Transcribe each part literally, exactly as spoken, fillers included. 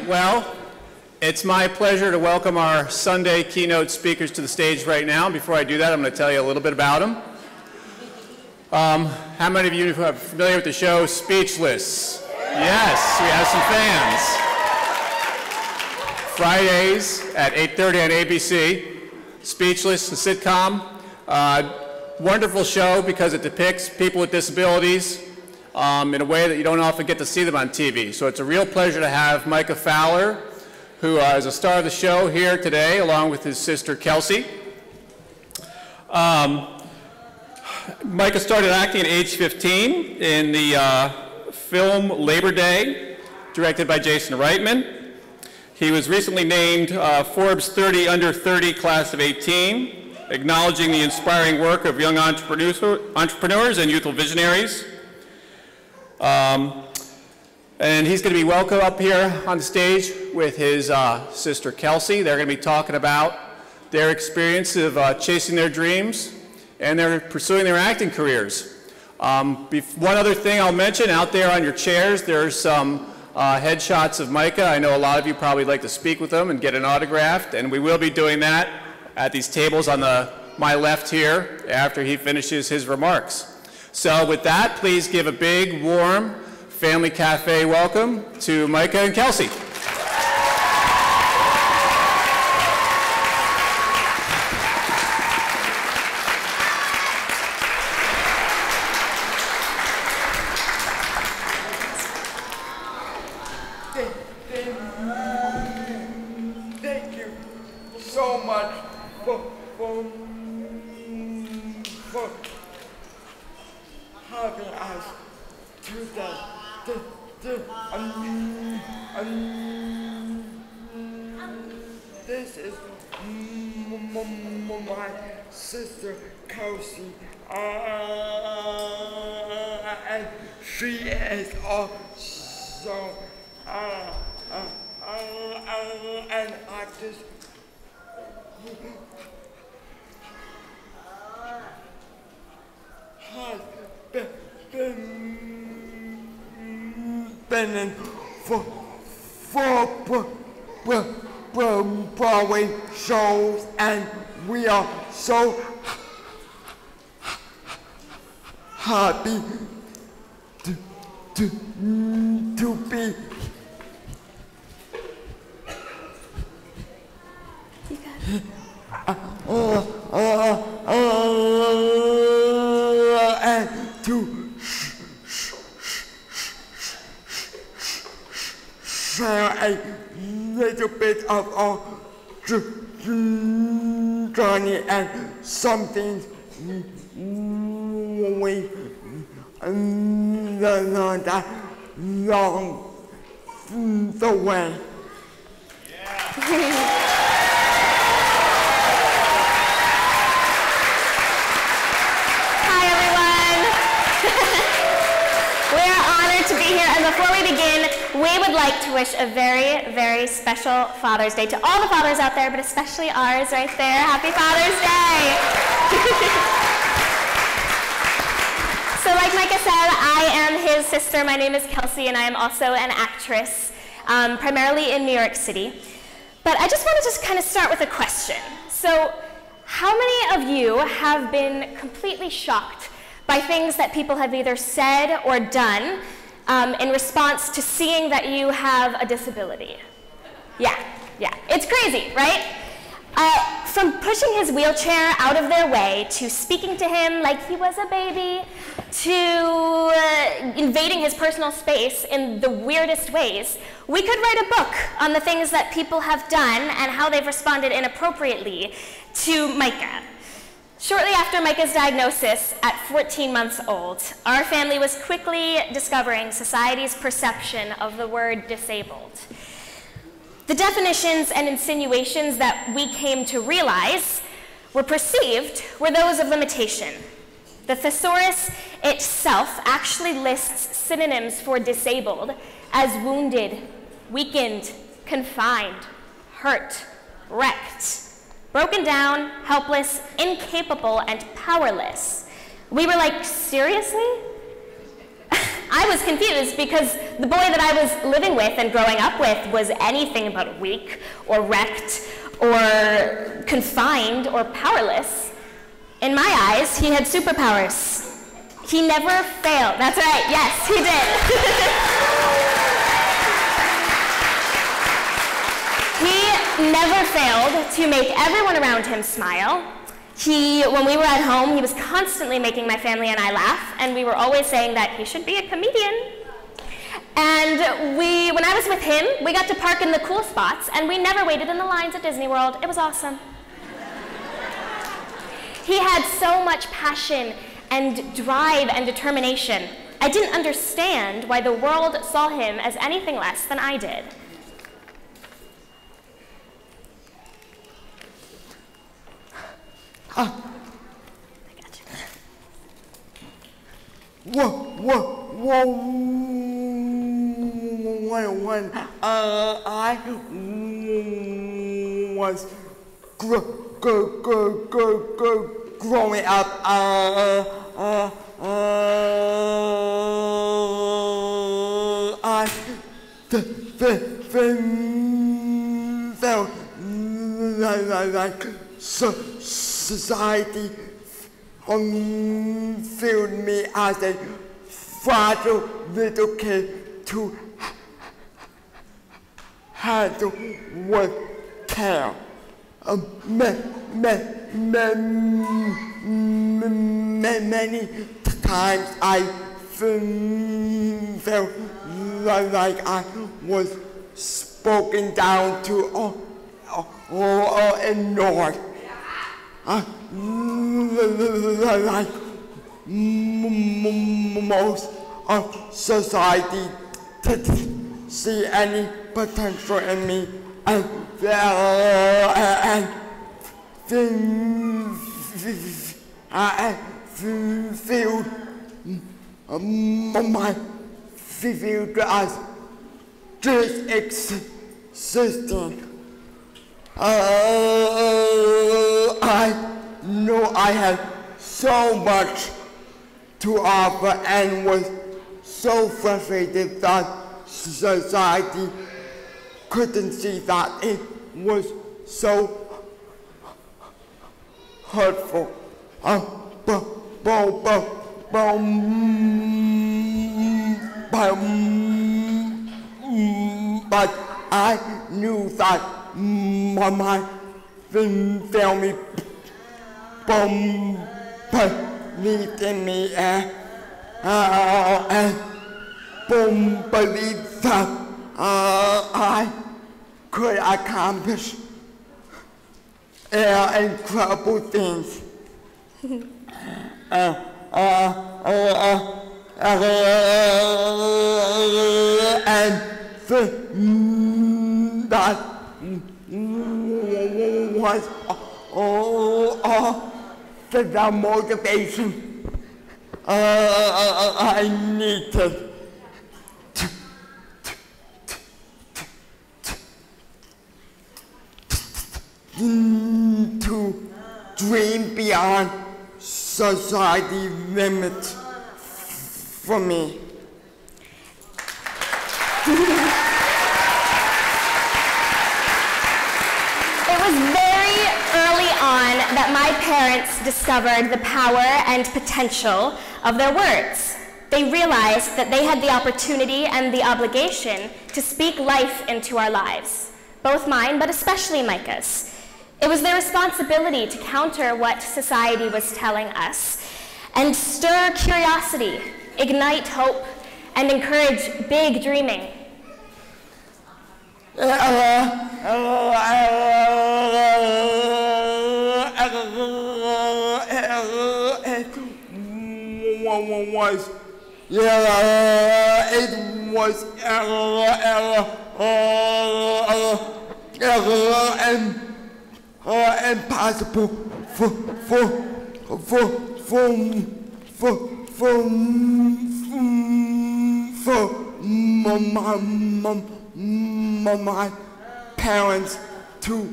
right, well, it's my pleasure to welcome our Sunday keynote speakers to the stage right now. Before I do that, I'm going to tell you a little bit about them. Um, how many of you are familiar with the show Speechless? Yes, we have some fans. Fridays at eight thirty on A B C, Speechless, the sitcom. Uh, wonderful show because it depicts people with disabilities um, in a way that you don't often get to see them on T V. So it's a real pleasure to have Micah Fowler, who uh, is a star of the show, here today, along with his sister, Kelsey. Um, Micah started acting at age fifteen in the uh, film Labor Day, directed by Jason Reitman. He was recently named uh, Forbes thirty under thirty class of eighteen, acknowledging the inspiring work of young entrepreneur, entrepreneurs and youthful visionaries. Um, And he's going to be welcome up here on the stage with his uh, sister Kelsey. They're going to be talking about their experience of uh, chasing their dreams and they're pursuing their acting careers. Um, one other thing I'll mention, out there on your chairs, there's some uh, headshots of Micah. I know a lot of you probably like to speak with him and get an autograph, and we will be doing that at these tables on the, my left here after he finishes his remarks. So with that, please give a big, warm Family Cafe welcome to Micah and Kelsey. Thank you so much for, for, for having us do that. The, the, um, um, this is my sister Kelsey, uh, and she is also uh, uh, uh, uh, an actress. Has been, been been in for, for, for, for Broadway shows, and we are so happy to, to, to be. You got it. Uh, uh, uh, and to a little bit of our journey and something we learned along the way. Yeah. And before we begin, we would like to wish a very, very special Father's Day to all the fathers out there, but especially ours right there. Happy Father's Day! So like Micah said, I am his sister. My name is Kelsey, and I am also an actress, um, primarily in New York City. But I just want to just kind of start with a question. So how many of you have been completely shocked by things that people have either said or done Um, in response to seeing that you have a disability? Yeah, yeah, it's crazy, right? Uh, from pushing his wheelchair out of their way, to speaking to him like he was a baby, to uh, invading his personal space in the weirdest ways, we could write a book on the things that people have done and how they've responded inappropriately to Micah. Shortly after Micah's diagnosis, at fourteen months old, our family was quickly discovering society's perception of the word disabled. The definitions and insinuations that we came to realize were perceived were those of limitation. The thesaurus itself actually lists synonyms for disabled as wounded, weakened, confined, hurt, wrecked, broken down, helpless, incapable, and powerless. We were like, seriously? I was confused because the boy that I was living with and growing up with was anything but weak or wrecked or confined or powerless. In my eyes, he had superpowers. He never failed. That's right, yes, he did. He never failed to make everyone around him smile. He, when we were at home, he was constantly making my family and I laugh, and we were always saying that he should be a comedian. And we, when I was with him, we got to park in the cool spots, and we never waited in the lines at Disney World. It was awesome. He had so much passion and drive and determination. I didn't understand why the world saw him as anything less than I did. Oh. I got you. Whoa, whoa, whoa, when, when uh, I was gr gr gr gr gr growing up, uh, uh, uh, I th th th felt like so. Society um, filled me as a fragile little kid to handle with care. Um, me, me, me, me, me, many times I felt like I was spoken down to or, or, or ignored. I like most of society didn't see any potential in me and, uh, and, and, and feel my future as dis-existent. Uh, I know I had so much to offer and was so frustrated that society couldn't see that it was so hurtful. Uh, but, but, but, but, but, but I knew that my mind didn't tell me, believed in me, and, uh, and boom, believed that uh, I could accomplish uh, incredible things. uh, uh, uh, uh, uh, uh, and th that was all, all the, the motivation uh, I needed to, to, to, to, to dream beyond society limits for me. That my parents discovered the power and potential of their words. They realized that they had the opportunity and the obligation to speak life into our lives, both mine, but especially Micah's. It was their responsibility to counter what society was telling us and stir curiosity, ignite hope, and encourage big dreaming. Was yeah, it was impossible for for for for for for for my parents to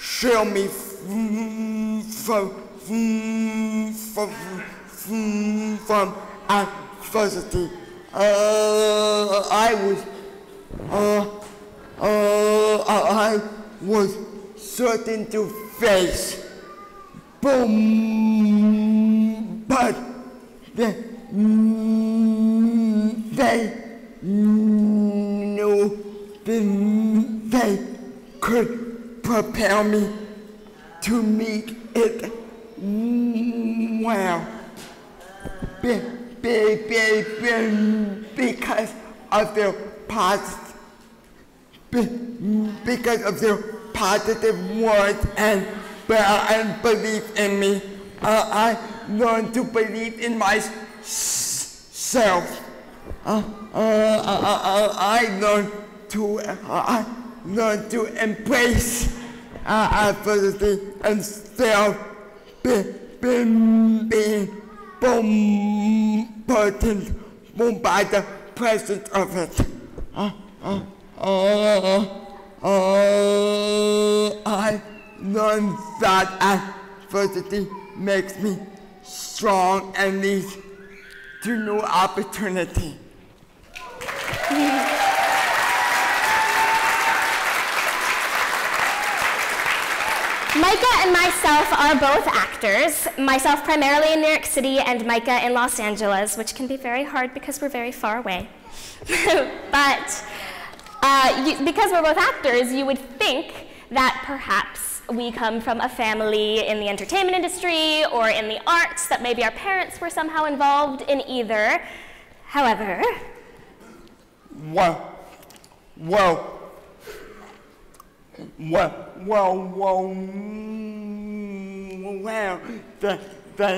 show me for. From, from, from, from, supposed to, uh, I was, uh, uh, I was certain to face, boom, but they, they knew that they could prepare me to meet it well. Be, be, be, be, because of their positive, be, because of their positive words and, and belief in me, uh, I learned to believe in myself. Uh, uh, uh, I learned to, uh, I learned to embrace uh, adversity instead of be, be, being burdened by the presence of it. Uh, uh, uh, uh, I learned that adversity makes me strong and leads to new opportunity. Micah and myself are both actors, myself primarily in New York City and Micah in Los Angeles, which can be very hard because we're very far away. But uh, you, because we're both actors, you would think that perhaps we come from a family in the entertainment industry or in the arts, that maybe our parents were somehow involved in either. However... Well, well, well, well, well, well, the, the,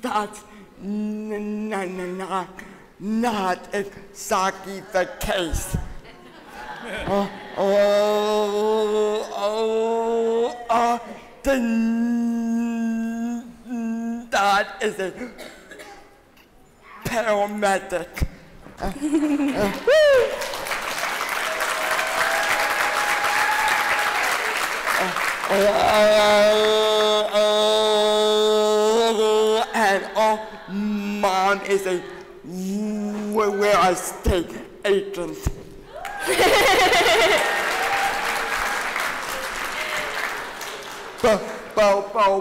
that's not, not exactly the case. uh, uh, uh, the, that is it. Paramedic. uh, uh. uh, uh, uh, and our mom is a real estate agent. Boom, boom, boom,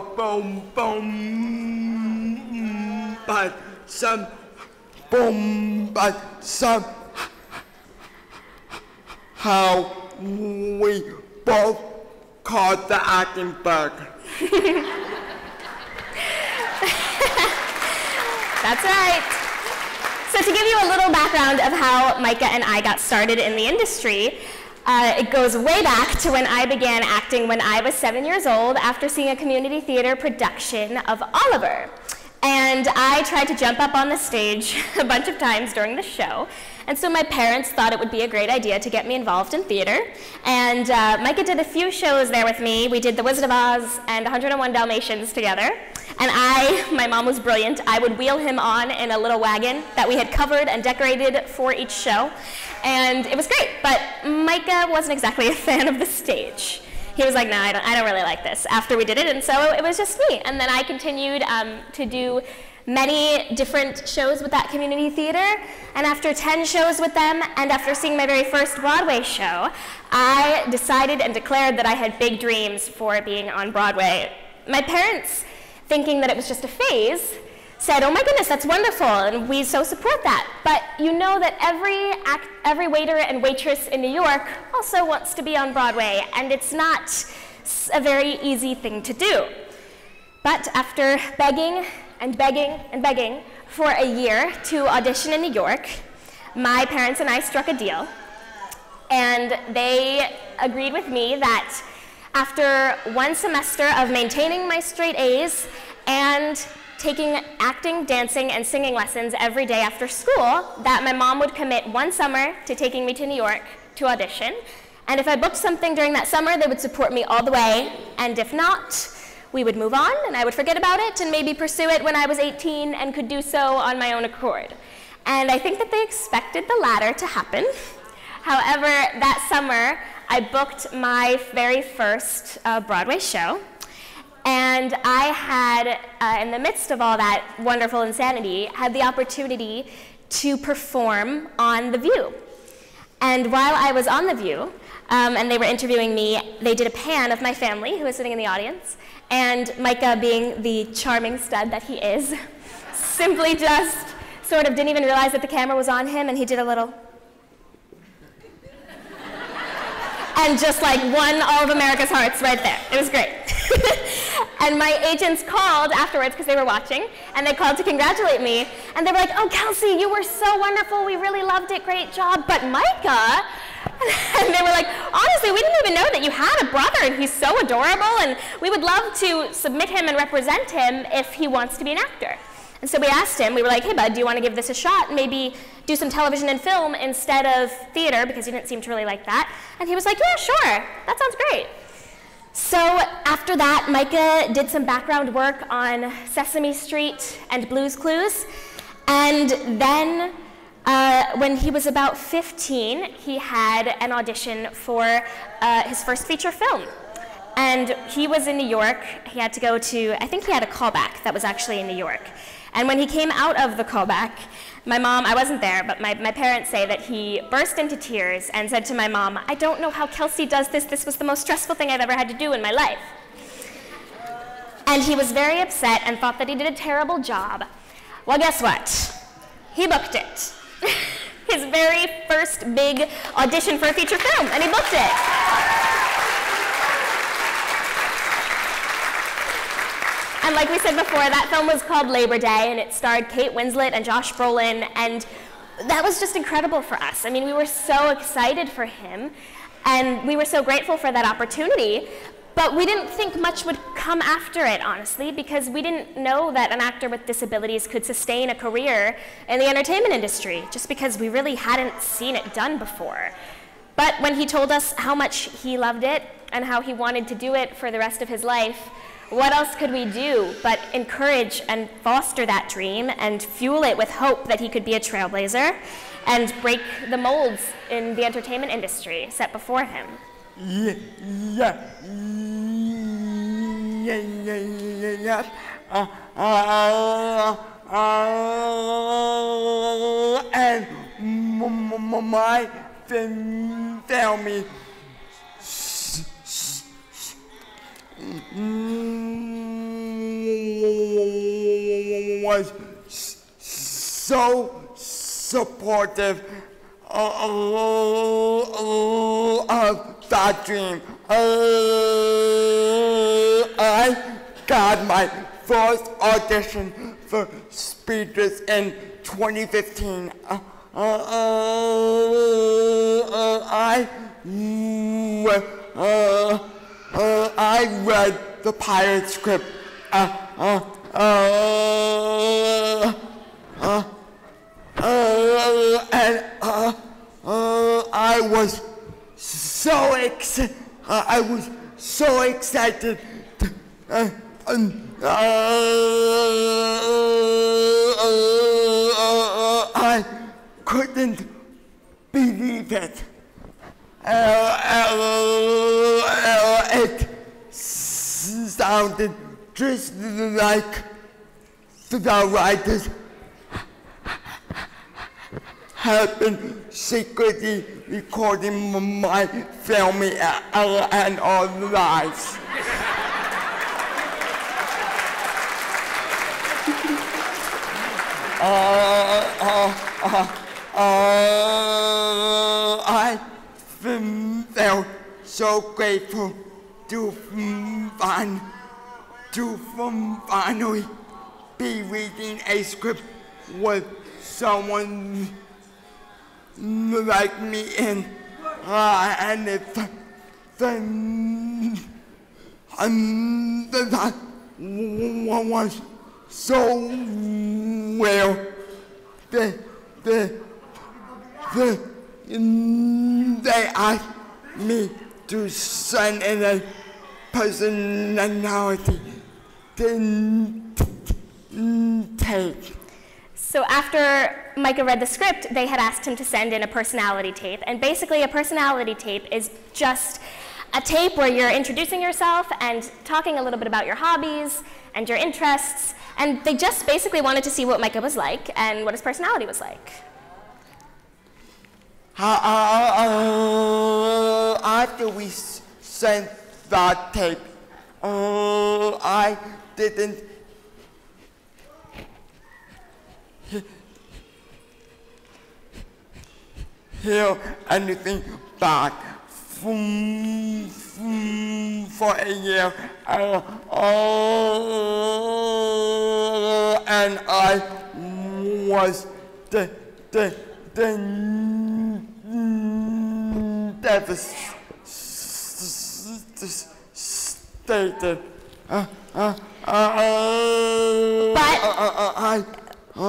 boom, boom. But some. Boom, but somehow we both caught the acting bug. That's right. So to give you a little background of how Micah and I got started in the industry, uh, it goes way back to when I began acting when I was seven years old after seeing a community theater production of Oliver. And I tried to jump up on the stage a bunch of times during the show. And so my parents thought it would be a great idea to get me involved in theater. And uh, Micah did a few shows there with me. We did The Wizard of Oz and one oh one Dalmatians together. And I, my mom was brilliant. I would wheel him on in a little wagon that we had covered and decorated for each show. And it was great. But Micah wasn't exactly a fan of the stage. He was like, no, I don't, I don't really like this, after we did it, and so it was just me. And then I continued um, to do many different shows with that community theater, and after ten shows with them, and after seeing my very first Broadway show, I decided and declared that I had big dreams for being on Broadway. My parents, thinking that it was just a phase, said, oh my goodness, that's wonderful, and we so support that. But you know that every, act, every waiter and waitress in New York also wants to be on Broadway, and it's not a very easy thing to do. But after begging and begging and begging for a year to audition in New York, my parents and I struck a deal, and they agreed with me that after one semester of maintaining my straight A's and taking acting, dancing, and singing lessons every day after school, that my mom would commit one summer to taking me to New York to audition. And if I booked something during that summer, they would support me all the way. And if not, we would move on, and I would forget about it and maybe pursue it when I was eighteen and could do so on my own accord. And I think that they expected the latter to happen. However, that summer, I booked my very first uh, Broadway show. And I had, uh, in the midst of all that wonderful insanity, had the opportunity to perform on The View. And while I was on The View, um, and they were interviewing me, they did a pan of my family, who was sitting in the audience, and Micah, being the charming stud that he is, simply just sort of didn't even realize that the camera was on him, and he did a little. And just like won all of America's hearts right there. It was great. And my agents called afterwards, because they were watching, and they called to congratulate me. And they were like, oh, Kelsey, you were so wonderful. We really loved it. Great job. But Micah, and they were like, honestly, we didn't even know that you had a brother, and he's so adorable, and we would love to submit him and represent him if he wants to be an actor. And so we asked him, we were like, hey, bud, do you want to give this a shot? Maybe do some television and film instead of theater, because he didn't seem to really like that. And he was like, yeah, sure. That sounds great. So after that, Micah did some background work on Sesame Street and Blue's Clues. And then uh, when he was about fifteen, he had an audition for uh, his first feature film. And he was in New York. He had to go to, I think he had a callback that was actually in New York. And when he came out of the callback, my mom, I wasn't there, but my, my parents say that he burst into tears and said to my mom, I don't know how Kelsey does this. This was the most stressful thing I've ever had to do in my life. And he was very upset and thought that he did a terrible job. Well, guess what? He booked it. His very first big audition for a feature film, and he booked it. And like we said before, that film was called Labor Day, and it starred Kate Winslet and Josh Brolin, and that was just incredible for us. I mean, we were so excited for him, and we were so grateful for that opportunity, but we didn't think much would come after it, honestly, because we didn't know that an actor with disabilities could sustain a career in the entertainment industry, just because we really hadn't seen it done before. But when he told us how much he loved it and how he wanted to do it for the rest of his life, what else could we do but encourage and foster that dream and fuel it with hope that he could be a trailblazer and break the molds in the entertainment industry set before him? Yeah, yeah, yeah, yeah, yeah, yeah. Uh, uh, uh, and my family. Was so supportive of that dream. I got my first audition for Speechless in twenty fifteen. I Uh, I read the pilot script. Uh, uh, uh, uh, uh, and uh, uh, I was so ex. Uh, I was so excited. Uh, uh, uh, uh, I couldn't believe it. Uh, it sounded just like the writers have been secretly recording my film and our lives. uh, uh, uh, uh, I felt so grateful to find, to finally be reading a script with someone like me in, uh, and if then and that was so well, the the the. They asked me to send in a personality tape. So after Micah read the script, they had asked him to send in a personality tape. And basically, a personality tape is just a tape where you're introducing yourself and talking a little bit about your hobbies and your interests. And they just basically wanted to see what Micah was like and what his personality was like. Uh, uh, uh, after we sent that tape, uh, I didn't hear anything back for a year, uh, uh, and I was de de de devastated. Uh, uh, uh, uh, but I, uh,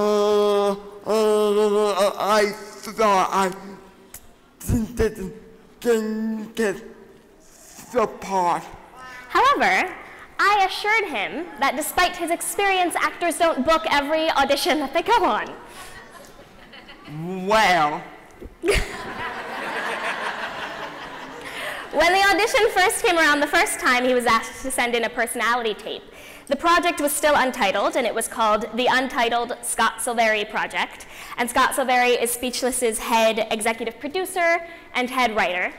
uh, uh, I thought I didn't get the part. However, I assured him that despite his experience, actors don't book every audition that they go on. Well. When the audition first came around the first time, he was asked to send in a personality tape. The project was still untitled, and it was called The Untitled Scott Silveri Project. And Scott Silveri is Speechless's head executive producer and head writer.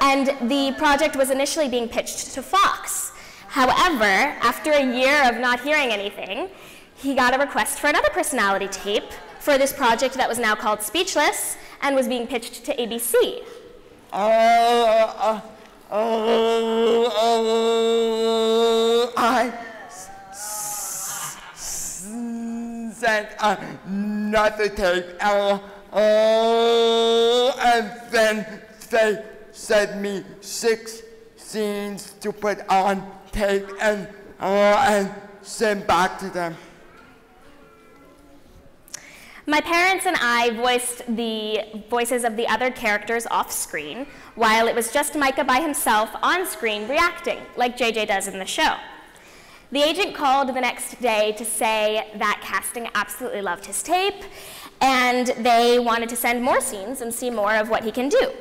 And the project was initially being pitched to Fox. However, after a year of not hearing anything, he got a request for another personality tape for this project that was now called Speechless and was being pitched to A B C. Uh, uh, uh, uh, I sent another tape, uh, uh, and then they sent me six scenes to put on tape and uh, and send back to them. My parents and I voiced the voices of the other characters off screen, while it was just Micah by himself on screen reacting, like J J does in the show. The agent called the next day to say that casting absolutely loved his tape, and they wanted to send more scenes and see more of what he can do.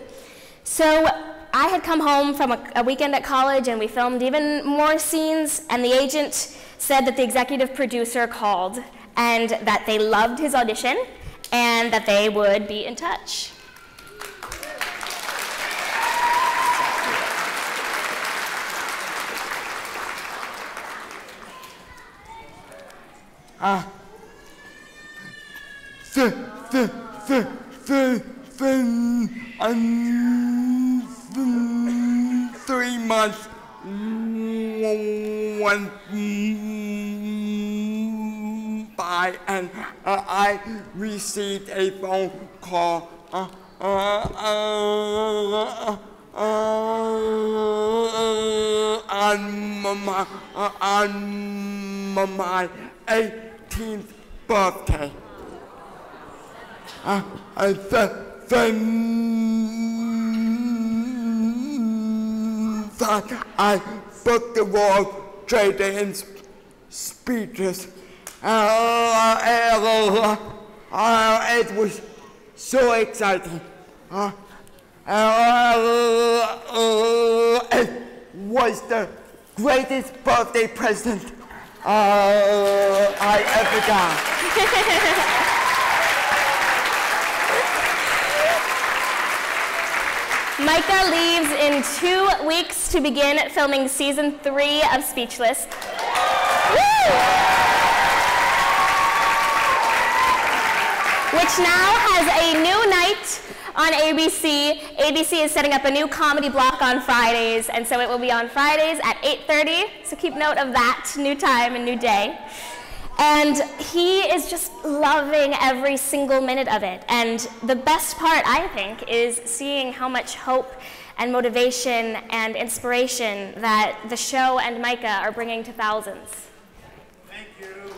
So I had come home from a, a weekend at college, and we filmed even more scenes, and the agent said that the executive producer called and that they loved his audition, and that they would be in touch. Ah, the the the the the um, three months one. By and uh, I received a phone call. Uh, uh, uh, uh, uh, on my uh, on my eighteenth birthday. Uh, uh, the, the that I booked the World Trade Days speeches. Uh, uh, uh, uh, it was so exciting. Uh, uh, uh, uh, it was the greatest birthday present uh, I ever got. Micah leaves in two weeks to begin filming season three of Speechless. Woo! Which now has a new night on A B C. A B C is setting up a new comedy block on Fridays, and so it will be on Fridays at eight thirty, so keep note of that new time and new day. And he is just loving every single minute of it, and the best part, I think, is seeing how much hope and motivation and inspiration that the show and Micah are bringing to thousands. Thank you.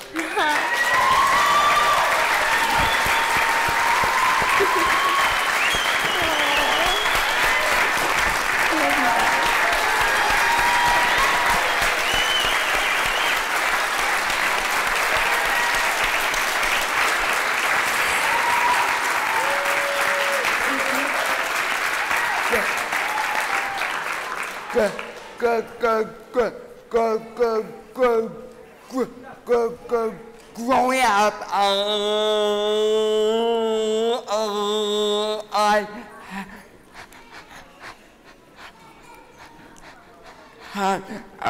Good, good, good, good, good, good, good, good, good, good. Growing up, uh, uh, I had a I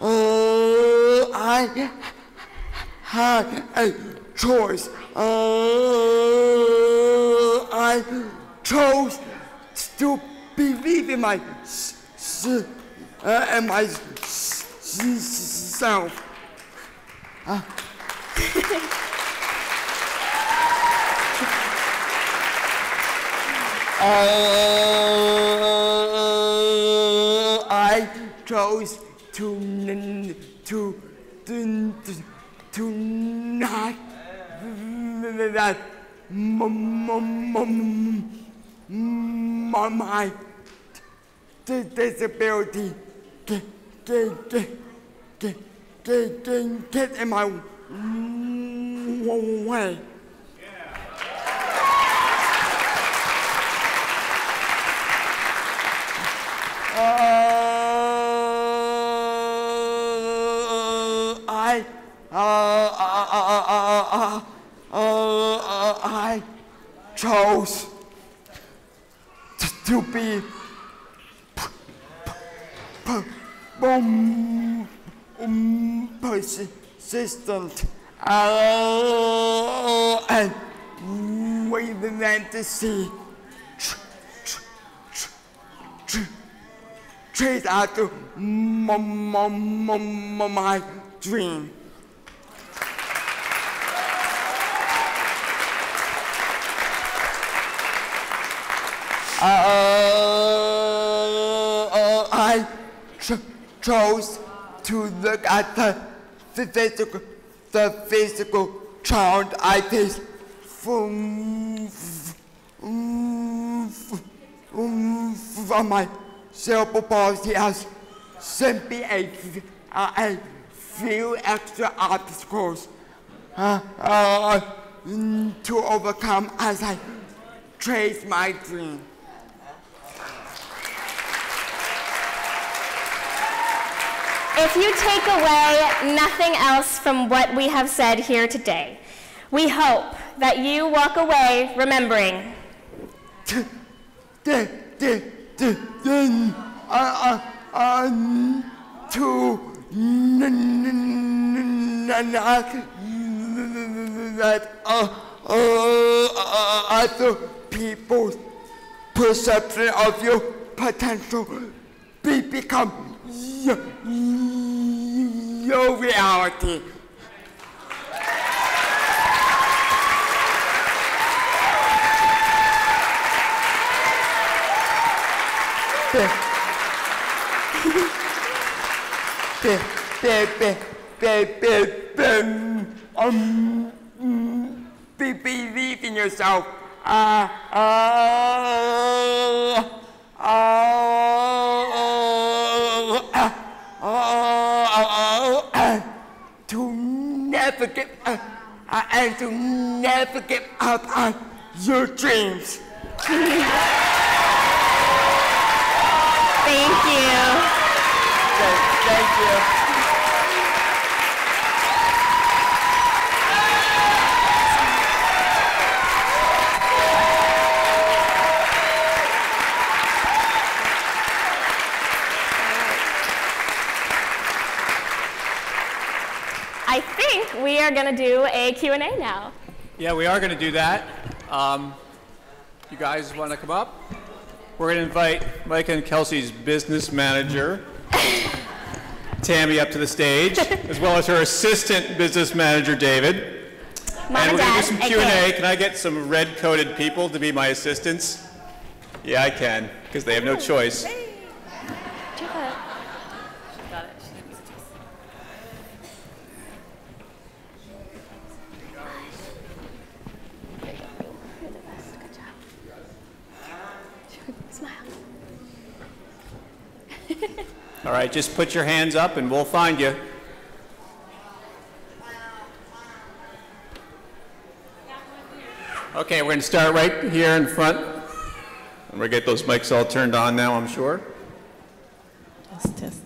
Uh, I had a choice. Uh, I chose to believe in my s uh, and my s self. Uh. uh, I chose. To, to, to, to, to not that my disability get, get, get, get, get in my way. Yeah. Uh, Uh, uh, uh, uh, uh, uh, I chose to, to be p p boom, um, persistent uh, and waiting to see chase after my dream. Uh, uh, I ch chose to look at the, the physical, the physical challenge I faced from, from, from, from my cerebral palsy as simply a, uh, a few extra obstacles uh, uh, to overcome as I trace my dream. If you take away nothing else from what we have said here today, we hope that you walk away remembering. To that other people's perception of your potential be become your reality. Believe in yourself. Uh, uh, Uh, uh, uh, uh, uh, to never give up, uh, and to never give up on your dreams. Thank you. Thank, thank you. I think we are going to do a Q and A now. Yeah, we are going to do that. Um, you guys want to come up? We're going to invite Micah and Kelsey's business manager, Tammy, up to the stage, as well as her assistant business manager, David. Mom and we're going to do some Q and A. Can I get some red-coated people to be my assistants? Yeah, I can, because they have no choice. All right, just put your hands up and we'll find you. Okay, we're going to start right here in front. And we're going to get those mics all turned on now, I'm sure. Test, test.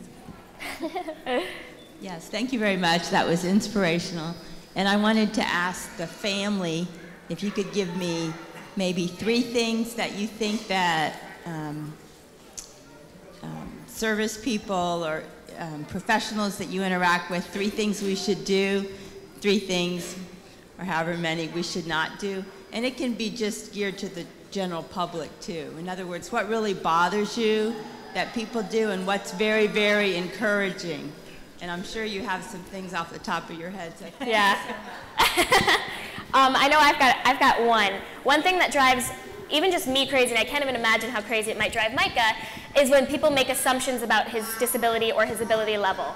Yes, thank you very much. That was inspirational. And I wanted to ask the family if you could give me maybe three things that you think that um, um, service people or um, professionals that you interact with, three things we should do, three things, or however many we should not do. And it can be just geared to the general public too. In other words, what really bothers you that people do and what's very, very encouraging. And I'm sure you have some things off the top of your head. So yeah. um, I know I've got, I've got one. One thing that drives even just me crazy, and I can't even imagine how crazy it might drive Micah, is when people make assumptions about his disability or his ability level.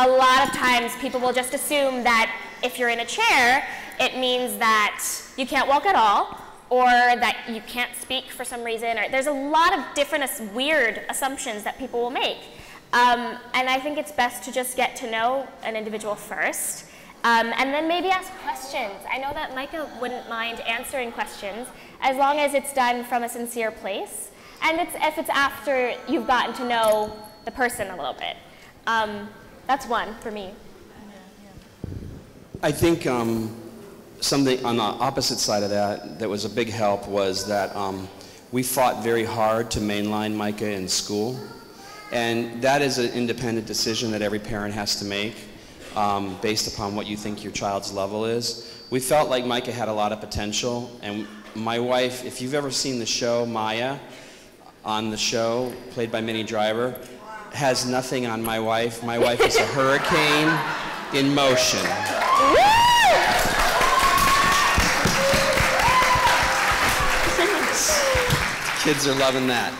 A lot of times people will just assume that if you're in a chair, it means that you can't walk at all, or that you can't speak for some reason. Or there's a lot of different weird assumptions that people will make. Um, and I think it's best to just get to know an individual first, um, and then maybe ask questions. I know that Micah wouldn't mind answering questions, as long as it's done from a sincere place, and it's, if it's after you've gotten to know the person a little bit. Um, that's one for me. I think um, something on the opposite side of that that was a big help was that um, we fought very hard to mainline Micah in school. And that is an independent decision that every parent has to make um, based upon what you think your child's level is. We felt like Micah had a lot of potential, and my wife, if you've ever seen the show Maya, on the show, played by Minnie Driver, has nothing on my wife. My wife is a hurricane in motion. Kids are loving that.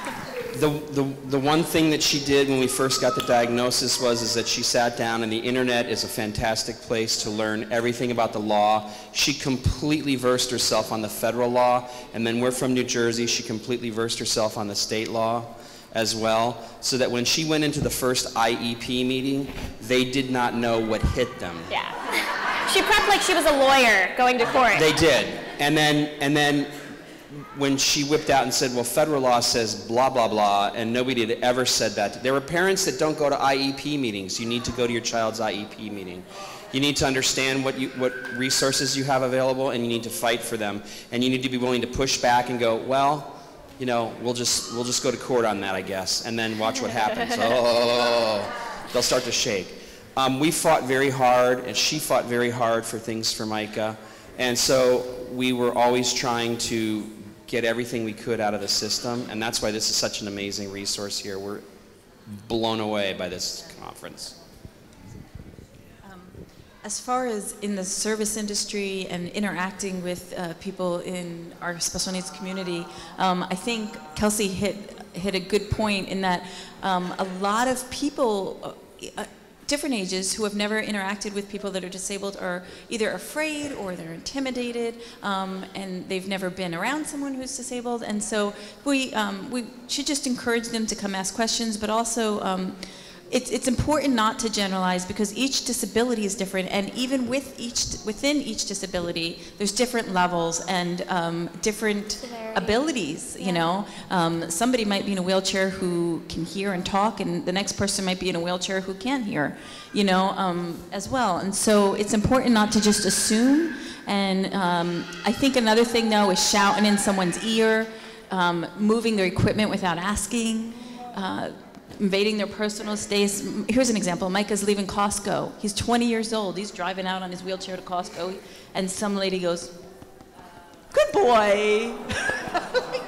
The, the, the one thing that she did when we first got the diagnosis was is that she sat down, and the internet is a fantastic place to learn everything about the law. She completely versed herself on the federal law, and then we're from New Jersey, she completely versed herself on the state law as well, so that when she went into the first I E P meeting, they did not know what hit them. Yeah. She prepped like she was a lawyer going to court. They did. And then, and then when she whipped out and said, well, federal law says blah, blah, blah, and nobody had ever said that. There were parents that don't go to I E P meetings. You need to go to your child's I E P meeting. You need to understand what, you, what resources you have available, and you need to fight for them. And you need to be willing to push back and go, well, you know, we'll just, we'll just go to court on that, I guess, and then watch what happens. Oh, they'll start to shake. Um, we fought very hard, and she fought very hard for things for Micah. And so we were always trying to get everything we could out of the system, and that's why this is such an amazing resource here. We're blown away by this conference. Um, as far as in the service industry and interacting with uh, people in our special needs community, um, I think Kelsey hit, hit a good point in that um, a lot of people, uh, different ages, who have never interacted with people that are disabled are either afraid or they're intimidated, um, and they've never been around someone who's disabled. And so we, um, we should just encourage them to come ask questions, but also um, it's, it's important not to generalize, because each disability is different, and even with each, within each disability, there's different levels and um, different Severity. abilities, yeah. you know. Um, somebody might be in a wheelchair who can hear and talk, and the next person might be in a wheelchair who can't hear, you know, um, as well. And so it's important not to just assume. And um, I think another thing, though, is shouting in someone's ear, um, moving their equipment without asking. Uh, invading their personal space. Here's an example. Micah's leaving Costco. He's twenty years old. He's driving out on his wheelchair to Costco, and some lady goes, "Good boy."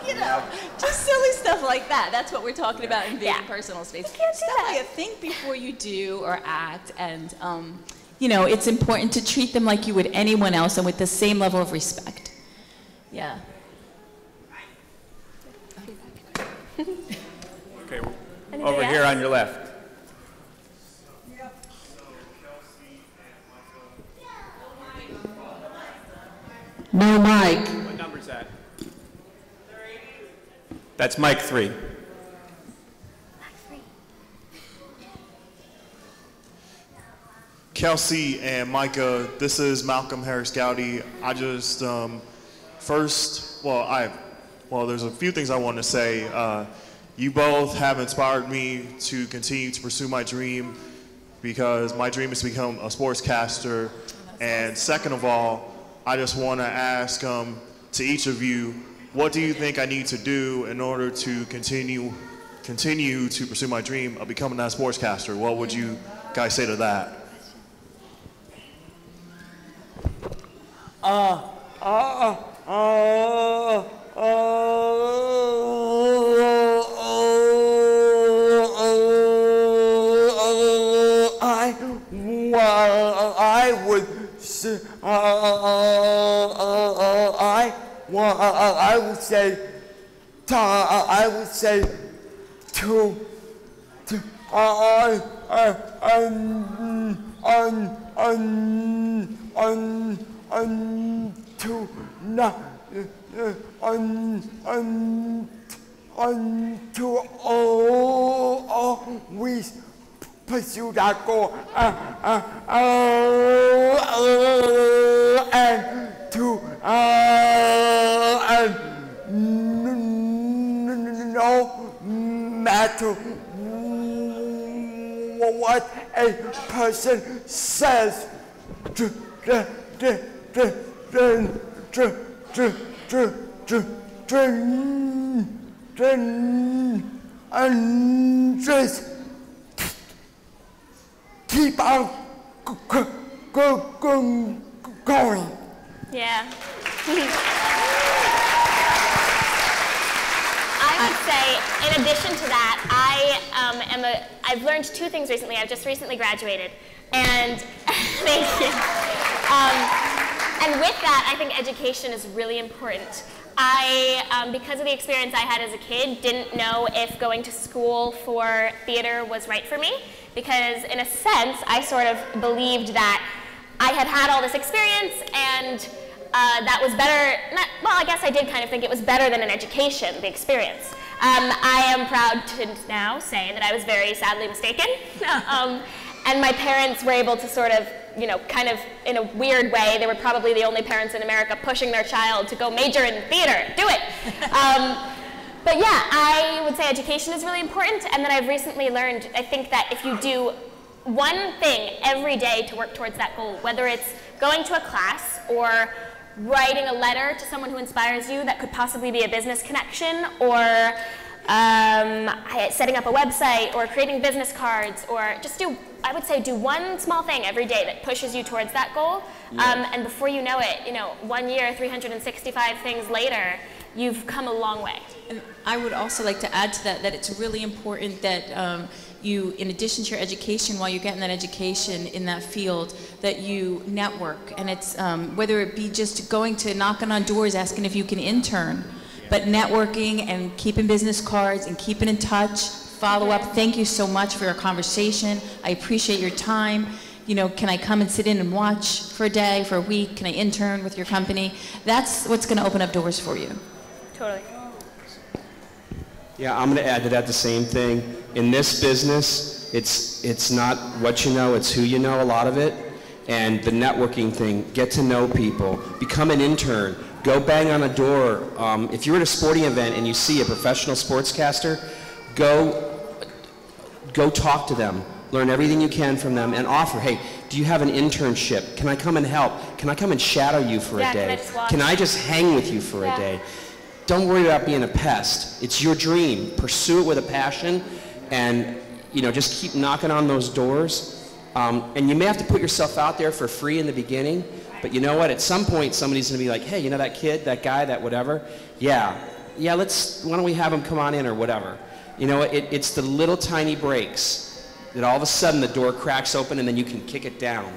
You know, just silly stuff like that. That's what we're talking about in being yeah. personal space. You can't do stuff that. Like, think before you do or act, and um, you know, it's important to treat them like you would anyone else, and with the same level of respect. Yeah. Okay. Well, Anybody Over else? here on your left. No mic. What number is that? That's mic three. Mic three. Kelsey and Micah, this is Malcolm Harris Gowdy. I just um, First, well, I, well, there's a few things I want to say. Uh, you both have inspired me to continue to pursue my dream, because my dream is to become a sportscaster. And second of all, I just want to ask um, to each of you, what do you think I need to do in order to continue continue to pursue my dream of becoming that sportscaster? What would you guys say to that? Uh, uh, uh, uh, uh, uh, I, well, I would, uh, uh, I, well, I would say, I would say, to, to, I, I, um, um, um, um, Um, to not, uh, um, um, um, to all, always pursue that goal, uh, uh, uh, uh, and to, uh, and no matter what a person says, to, uh, to, Dream, dream, dream, dream, dream, dream, and just keep on go, go, go, going. Yeah. I would say, in addition to that, I um, am a. I've learned two things recently. I've just recently graduated, and thank you. Um, And with that, I think education is really important. I, um, because of the experience I had as a kid, didn't know if going to school for theater was right for me, because in a sense, I sort of believed that I had had all this experience and uh, that was better, not, well, I guess I did kind of think it was better than an education, the experience. Um, I am proud to now say that I was very sadly mistaken. um, and my parents were able to sort of, you know, kind of in a weird way, they were probably the only parents in America pushing their child to go major in theater, do it. Um, but yeah, I would say education is really important, and then I've recently learned, I think that if you do one thing every day to work towards that goal, whether it's going to a class or writing a letter to someone who inspires you that could possibly be a business connection, or Um, setting up a website or creating business cards, or just do, I would say do one small thing every day that pushes you towards that goal. Yeah. Um, and before you know it, you know, one year, three hundred sixty-five things later, you've come a long way. And I would also like to add to that, that it's really important that um, you, in addition to your education, while you're getting that education in that field, that you network. And it's, um, whether it be just going to knocking on doors, asking if you can intern, but networking and keeping business cards and keeping in touch, follow up. Thank you so much for your conversation. I appreciate your time. You know, can I come and sit in and watch for a day, for a week? Can I intern with your company? That's what's going to open up doors for you. Totally. Yeah, I'm going to add to that the same thing. In this business, it's, it's not what you know, it's who you know, a lot of it. And the networking thing, get to know people, become an intern. Go bang on a door. Um, if you're at a sporting event and you see a professional sportscaster, go, go talk to them. Learn everything you can from them and offer, hey, do you have an internship? Can I come and help? Can I come and shadow you for yeah, a day? Can I just, watch? Can I just hang with you for yeah. a day? Don't worry about being a pest. It's your dream. Pursue it with a passion, and you know, just keep knocking on those doors. Um, and you may have to put yourself out there for free in the beginning. But you know what? At some point, somebody's going to be like, hey, you know that kid, that guy, that whatever? Yeah. Yeah, let's, why don't we have him come on in or whatever? You know, it, it's the little tiny breaks that all of a sudden the door cracks open and then you can kick it down.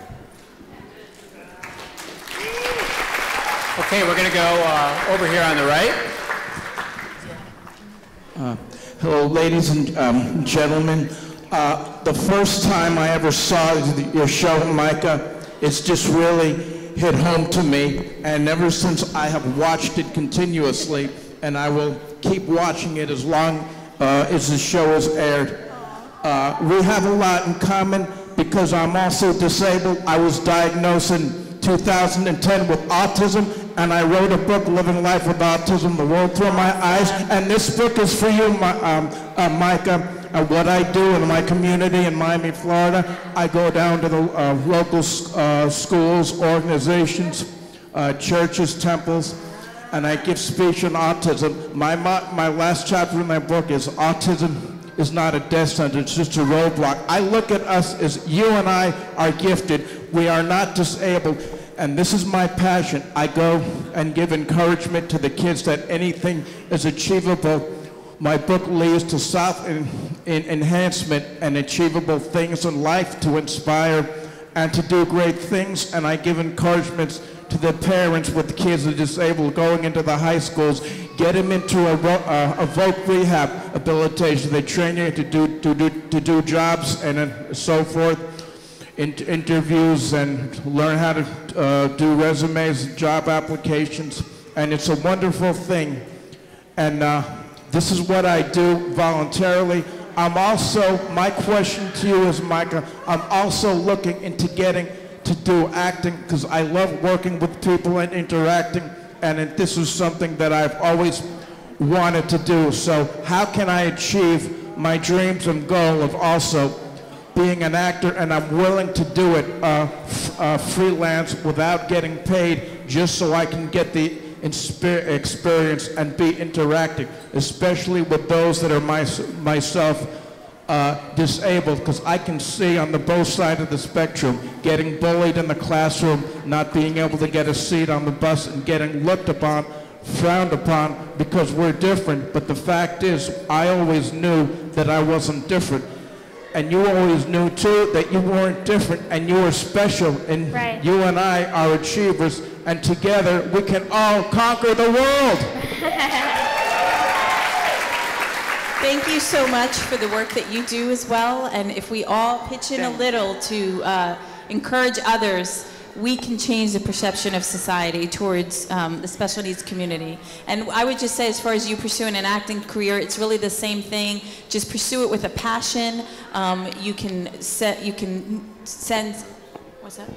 Okay, we're going to go uh, over here on the right. Uh, hello, ladies and um, gentlemen. Uh, the first time I ever saw your show, Micah, it's just really hit home to me, and ever since I have watched it continuously, and I will keep watching it as long uh, as the show is aired. Uh, we have a lot in common because I'm also disabled. I was diagnosed in two thousand ten with autism, and I wrote a book, Living Life with Autism, The World Through My Eyes. And this book is for you, my, um, uh, Micah. Uh, what I do in my community in Miami, Florida, I go down to the uh, local uh, schools, organizations, uh, churches, temples, and I give speech on autism. My, my, my last chapter in my book is Autism is Not a Death Sentence, it's just a roadblock. I look at us as you and I are gifted. We are not disabled. And this is my passion. I go and give encouragement to the kids that anything is achievable. My book leads to self in, in enhancement and achievable things in life to inspire and to do great things. And I give encouragements to the parents with kids that are disabled going into the high schools. Get them into a, a, a voc rehab habilitation. They train you to do, to do, to do jobs and so forth, in, interviews, and learn how to uh, do resumes, job applications. And it's a wonderful thing. And. Uh, This is what I do voluntarily. I'm also, my question to you is, Micah, I'm also looking into getting to do acting because I love working with people and interacting, and this is something that I've always wanted to do. So how can I achieve my dreams and goal of also being an actor? And I'm willing to do it uh, uh, freelance without getting paid, just so I can get the experience and be interacting, especially with those that are my, myself uh, disabled, because I can see on the both sides of the spectrum, getting bullied in the classroom, not being able to get a seat on the bus, and getting looked upon, frowned upon, because we're different. But the fact is, I always knew that I wasn't different. And you always knew, too, that you weren't different and you were special. And right. You and I are achievers. And together, we can all conquer the world. Thank you so much for the work that you do as well. And if we all pitch in a little to uh, encourage others, we can change the perception of society towards um, the special needs community. And I would just say, as far as you pursuing an acting career, it's really the same thing. Just pursue it with a passion. Um, you can set, you can send, what's that?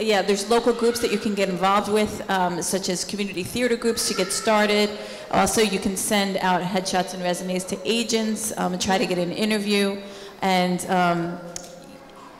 Yeah, there's local groups that you can get involved with, um, such as community theater groups to get started. Also, you can send out headshots and resumes to agents um, and try to get an interview. And um,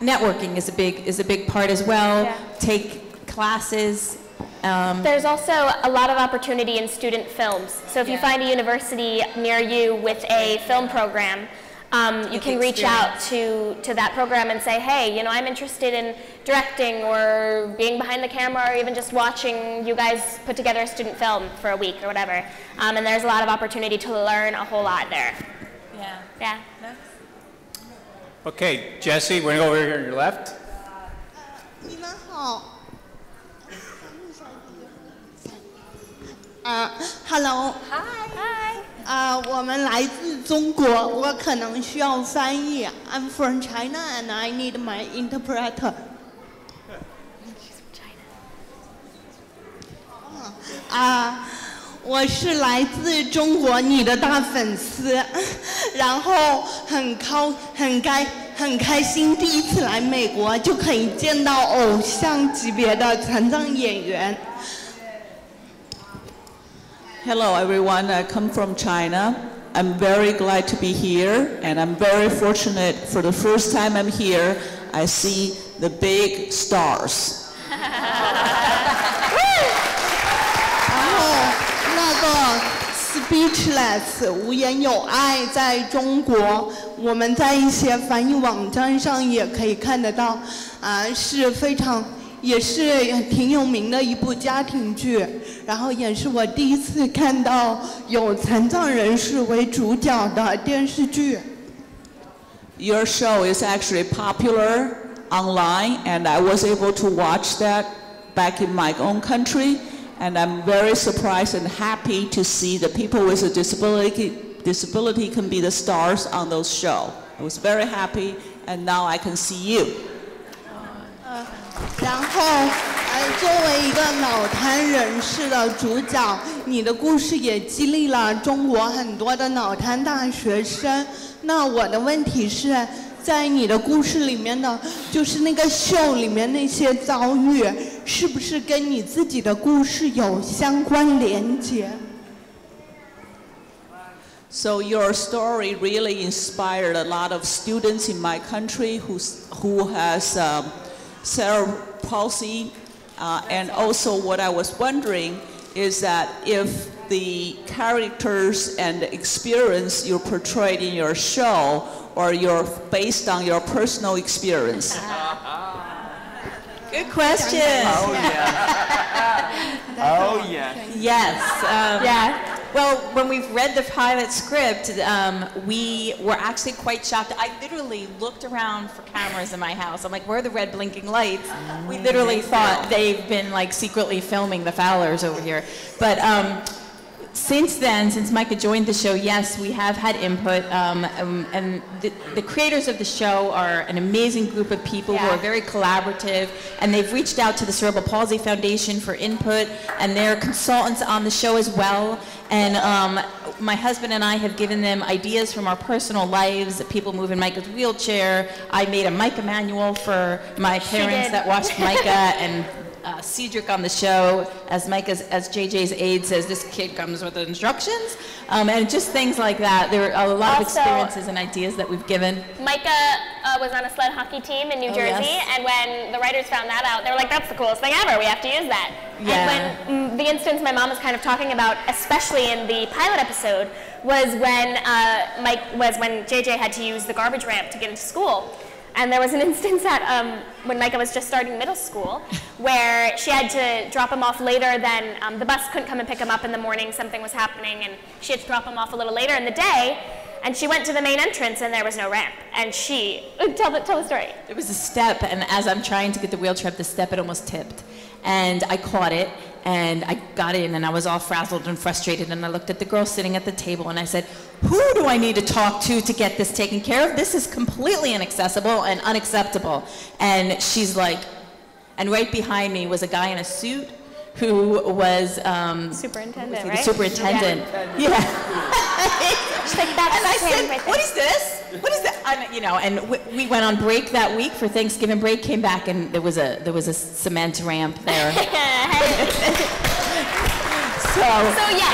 networking is a big is a big part as well. Yeah. Take classes. Um, There's also a lot of opportunity in student films. So if yeah. you find a university near you with a film program, um, you, you can reach out to to that program and say, hey, you know, I'm interested in directing or being behind the camera or even just watching you guys put together a student film for a week or whatever. Um, and there's a lot of opportunity to learn a whole lot there. Yeah. Yeah. No? Okay, Jesse, we're going to go over here on your left. Uh, hello. Hi. Hi. Uh, 我们来自中国，我可能需要翻译。I'm from China and I need my interpreter. She's from China. Ah. 我是来自中国你的大粉丝，然后很高很开很开心，第一次来美国就可以见到偶像级别的残障演员。Hello everyone, I come from China. I'm very glad to be here, and I'm very fortunate. For the first time I'm here, I see the big stars. Speechless 无言有爱，在中国，我们在一些翻译网站上也可以看得到，啊，是非常也是挺有名的一部家庭剧，然后也是我第一次看到有残障人士为主角的电视剧。Your show is actually popular online, and I was able to watch that back in my own country. And I'm very surprised and happy to see that people with a disability, disability can be the stars on those shows. I was very happy, and now I can see you. 然后，呃，作为一个脑瘫人士的主角，你的故事也激励了中国很多的脑瘫大学生。那我的问题是。 在你的故事里面的，就是那个秀里面那些遭遇，是不是跟你自己的故事有相关连接？ So your story really inspired a lot of students in my country who who has um, cerebral palsy, uh, and also what I was wondering is that if the characters and the experience you portrayed in your show or you're based on your personal experience. Good question. Oh yeah. Oh yeah. Yes. Um, yeah. Well, when we've read the pilot script, um, we were actually quite shocked. I literally looked around for cameras in my house. I'm like, where are the red blinking lights? We literally thought they've been like secretly filming the Fowlers over here. But um, since then, since Micah joined the show, yes, we have had input. Um, um, and the, the creators of the show are an amazing group of people yeah. who are very collaborative. And they've reached out to the Cerebral Palsy Foundation for input. And they're consultants on the show as well. And um, my husband and I have given them ideas from our personal lives. People move in Micah's wheelchair. I made a Micah manual for my parents that watched Micah, and uh, Cedric on the show, as Micah's, as J J's aide says, this kid comes with instructions, um, and just things like that. There are a lot also, of experiences and ideas that we've given. Micah uh, was on a sled hockey team in New oh, Jersey, yes. and when the writers found that out, they were like, "That's the coolest thing ever. We have to use that." Yeah. And when the instance my mom was kind of talking about, especially in the pilot episode, was when uh, Mike was when J J had to use the garbage ramp to get into school, and there was an instance at um, when Micah was just starting middle school, where she had to drop him off later than um, the bus couldn't come and pick him up in the morning. Something was happening, and she had to drop him off a little later in the day. And she went to the main entrance, and there was no ramp. And she tell the tell the story. There was a step, and as I'm trying to get the wheelchair up the step, it almost tipped. And I caught it, and I got in, and I was all frazzled and frustrated, and I looked at the girl sitting at the table, and I said, who do I need to talk to to get this taken care of? This is completely inaccessible and unacceptable. And she's like, and right behind me was a guy in a suit who was um, superintendent, right? Superintendent. Yeah. yeah. She's like, that's and I said, right what is this? What is that? I'm, you know, and w we went on break that week for Thanksgiving break. Came back, and there was a there was a cement ramp there. so. So yeah.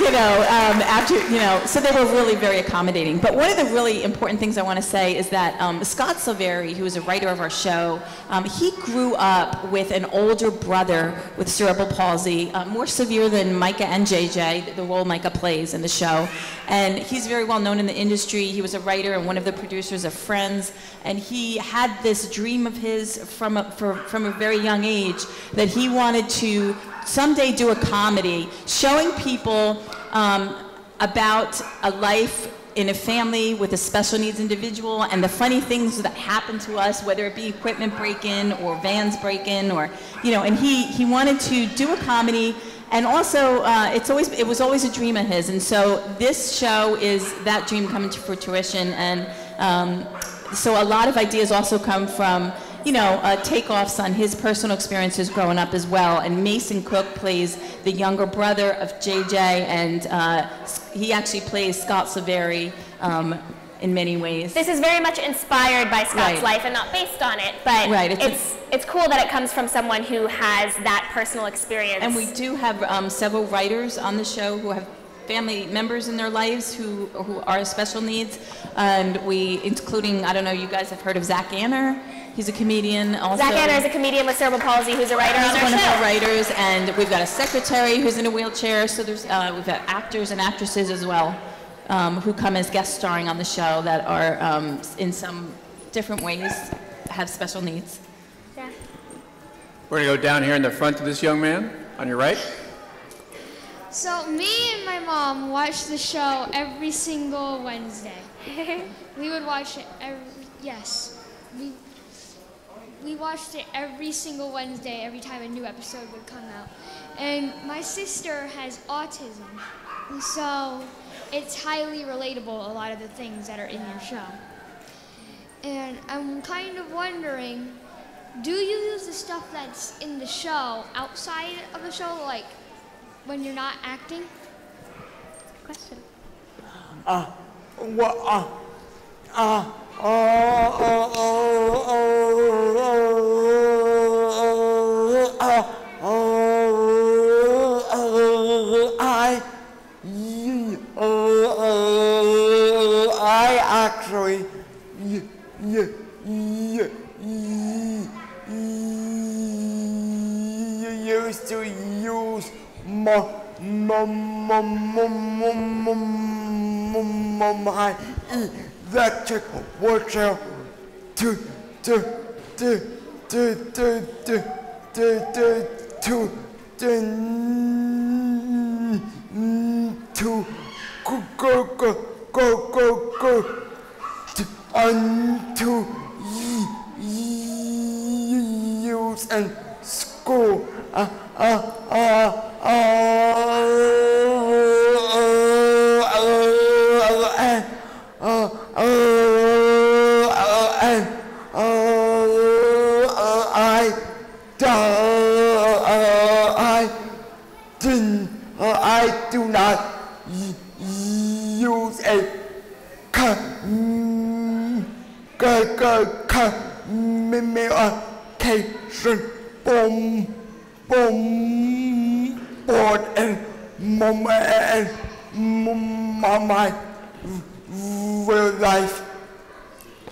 you know, um, after you know, so they were really very accommodating. But one of the really important things I want to say is that um, Scott Silveri, who is a writer of our show, um, he grew up with an older brother with cerebral palsy, uh, more severe than Micah and J J, the role Micah plays in the show. And he's very well known in the industry. He was a writer and one of the producers of Friends. And he had this dream of his from a, for, from a very young age that he wanted to someday do a comedy showing people um, about a life in a family with a special needs individual and the funny things that happen to us, whether it be equipment break-in or vans break-in or, you know, and he, he wanted to do a comedy. And also, uh, it's always, it was always a dream of his. And so this show is that dream coming to fruition. And um, so a lot of ideas also come from, you know, uh, takeoffs on his personal experiences growing up as well. And Mason Cook plays the younger brother of J J, and uh, he actually plays Scott Silveri um, in many ways. This is very much inspired by Scott's right. life and not based on it, but right. it's, it's, it's cool that it comes from someone who has that personal experience. And we do have um, several writers on the show who have family members in their lives who, who are special needs, and we, including, I don't know, you guys have heard of Zach Anner. He's a comedian also. Zach Anner is a comedian with cerebral palsy who's a writer He's on our show. He's one of our writers, and we've got a secretary who's in a wheelchair, so there's, uh, we've got actors and actresses as well um, who come as guest starring on the show that are, um, in some different ways, have special needs. Yeah. We're going to go down here in the front to this young man on your right. So me and my mom watched the show every single Wednesday. We would watch it every, yes. We, We watched it every single Wednesday, every time a new episode would come out. And my sister has autism, and so it's highly relatable, a lot of the things that are in your show. And I'm kind of wondering, do you use the stuff that's in the show outside of the show, like when you're not acting? Good question. Uh, what, uh, uh. Oh, oh, oh, oh, oh, oh, used to use my, my, my, my, my, my, my electric wheelchair to, to, to, to, to, to, to, to, to, go, go, go, go, go, go, and to use and school. Uh, uh, uh, uh, uh, uh, uh, I, I didn't, I do not use a communication bomb, bomb, board, and mama and my real life.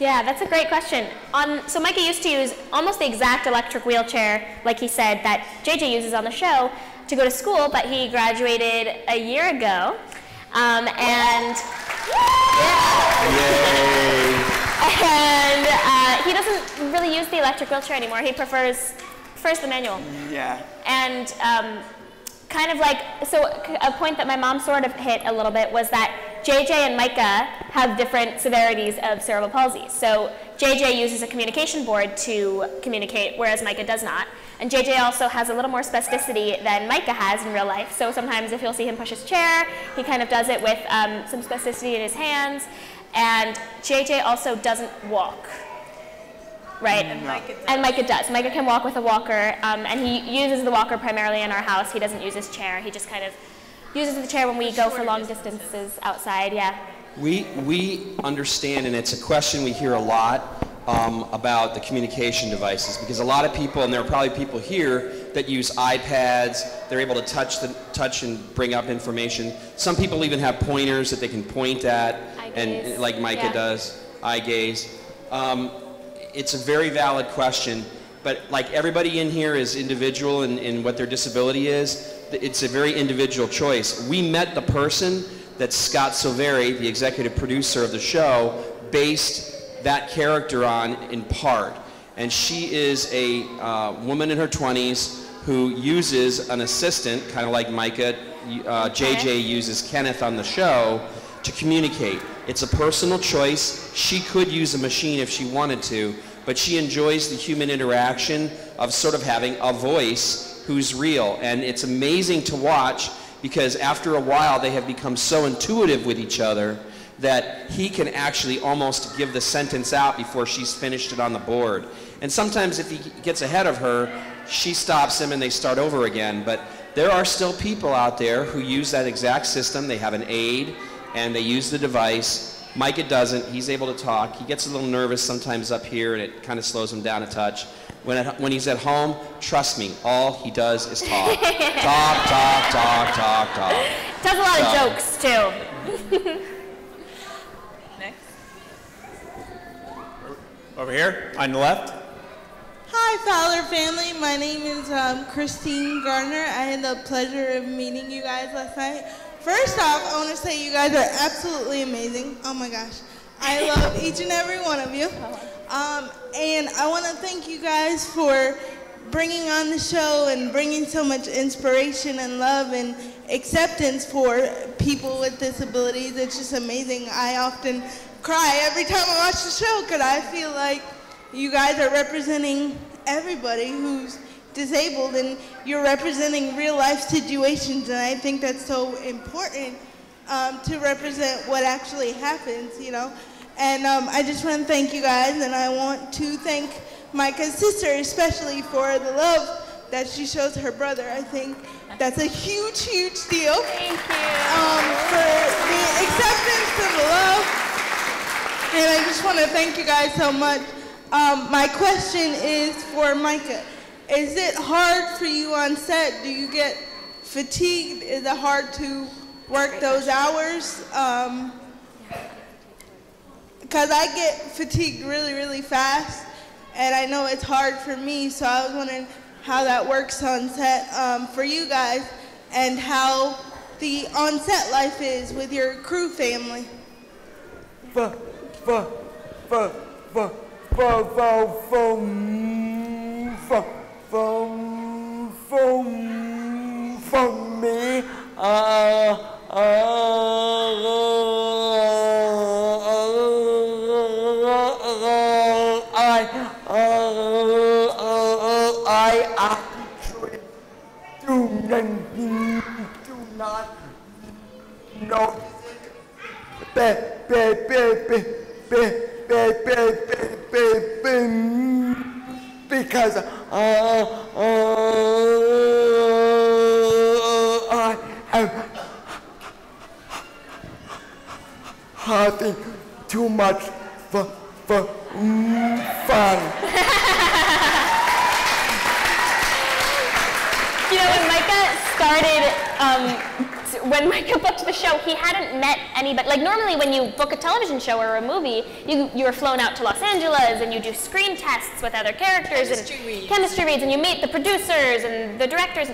Yeah, that's a great question. Um, so Micah used to use almost the exact electric wheelchair, like he said, that J J uses on the show to go to school, but he graduated a year ago. Um, and yeah. Yay. And uh, he doesn't really use the electric wheelchair anymore. He prefers, prefers the manual. Yeah. And um, kind of like, so a point that my mom sort of hit a little bit was that J J and Micah have different severities of cerebral palsy. So J J uses a communication board to communicate, whereas Micah does not. And J J also has a little more specificity than Micah has in real life. So sometimes if you'll see him push his chair, he kind of does it with um, some specificity in his hands. And J J also doesn't walk, right? And Micah does. And Micah does. Micah can walk with a walker, um, and he uses the walker primarily in our house. He doesn't use his chair. He just kind of uses the chair when we go for long distances outside, yeah. We, we understand, and it's a question we hear a lot um, about the communication devices, because a lot of people, and there are probably people here that use iPads, they're able to touch, the, touch and bring up information. Some people even have pointers that they can point at, and, and like Micah yeah. does, eye gaze. Um, it's a very valid question, but like everybody in here is individual in, in what their disability is. It's a very individual choice. We met the person that Scott Silveri, the executive producer of the show, based that character on in part. And she is a uh, woman in her twenties who uses an assistant, kind of like Micah, uh, J J uses Kenneth on the show, to communicate. It's a personal choice. She could use a machine if she wanted to, but she enjoys the human interaction of sort of having a voice who's real. And it's amazing to watch, because after a while they have become so intuitive with each other that he can actually almost give the sentence out before she's finished it on the board. And sometimes if he gets ahead of her, she stops him and they start over again. But there are still people out there who use that exact system. They have an aid and they use the device. Micah doesn't. He's able to talk. He gets a little nervous sometimes up here and it kind of slows him down a touch. When, at, when he's at home, trust me, all he does is talk. Talk, talk, talk, talk, talk. Does a lot talk. of jokes, too. Over here, on the left. Hi, Fowler family. My name is um, Christine Garner. I had the pleasure of meeting you guys last night. First off, I want to say you guys are absolutely amazing. Oh my gosh. I love each and every one of you. Um, and I want to thank you guys for bringing on the show and bringing so much inspiration and love and acceptance for people with disabilities. It's just amazing. I often cry every time I watch the show because I feel like you guys are representing everybody who's disabled and you're representing real life situations, and I think that's so important um, to represent what actually happens, you know. And um, I just want to thank you guys, and I want to thank Micah's sister especially for the love that she shows her brother. I think that's a huge, huge deal. Thank you. Um, for the acceptance and the love. And I just want to thank you guys so much. Um, my question is for Micah. Is it hard for you on set? Do you get fatigued? Is it hard to work those hours? Um, because I get fatigued really, really fast, and I know it's hard for me, so I was wondering, how that works on set um, for you guys, and how the on-set life is with your crew family. For, for, for, for, for, for, for, for, for, for me, uh, I, I actually do not know that because I am having too much fun. You know, when Micah started, um, when Micah booked the show, he hadn't met anybody. Like, normally when you book a television show or a movie, you, you are flown out to Los Angeles, and you do screen tests with other characters. Chemistry and reads. Chemistry reads, and you meet the producers and the directors.